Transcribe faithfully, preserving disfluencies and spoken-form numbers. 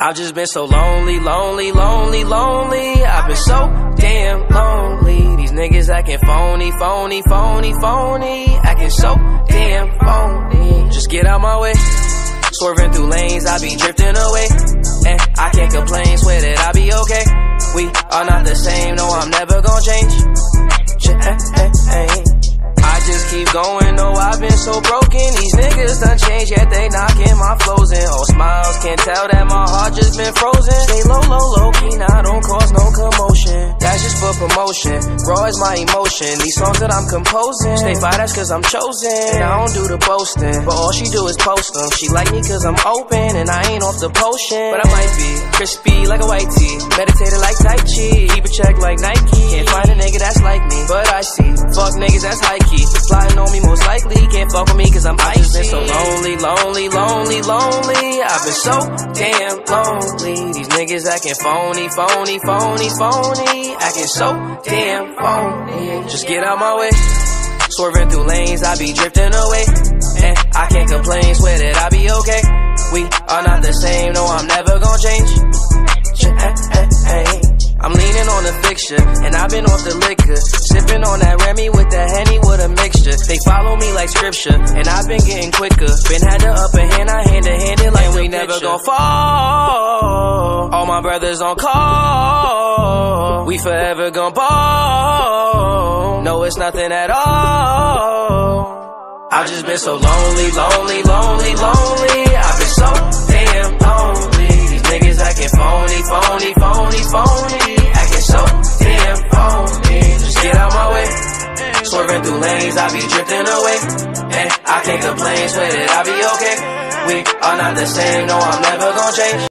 I've just been so lonely, lonely, lonely, lonely. I've been so damn lonely. These niggas acting phony, phony, phony, phony. Acting so damn phony. Just get out my way. Swerving through lanes, I be drifting away. And I can't complain, swear that I be okay. We are not the same, no, I'm never gonna change. I just keep going, no, I've been so broken. These niggas done changed, yet they knocking my flows in. Oh, smiles, can't tell that my heart just been frozen. Stay low, low, low key, now don't cause no commotion. That's just for promotion, raw is my emotion. These songs that I'm composing, stay by, that's cause I'm chosen. And I don't do the boasting, but all she do is post them. She like me cause I'm open, and I ain't off the potion. But I might be crispy like a white tee, meditated like Tai Chi, keep a check like Nike. Can't find a nigga that's like me, but I see, fuck niggas that's high key. Plotting on me most likely, can't fuck with me cause I'm icy. I've just been so lonely, lonely, lonely, lonely. I've been so damn lonely. These niggas acting phony, phony, phony, phony. Acting so damn phony. Just get out my way. Swerving through lanes, I be drifting away. And I can't complain, swear that I be okay. We are not the same, no, I'm never gonna change. I'm leaning on the fixture, and I've been off the liquor. Sipping on that Remy with that Henny with a mixture. They follow me like scripture, and I've been getting quicker. Been had the upper hand, I hand to hand it like and we never gon' fall. All my brothers on call. We forever gon' ball. No, it's nothing at all. I've just been so lonely, lonely, lonely, lonely. I've been so damn lonely. These niggas acting phony, phony, phony, phony. So damn phony, just get out my way. Swerving through lanes, I be drifting away. And I can't complain, swear that I be okay. We are not the same, no, I'm never gonna change.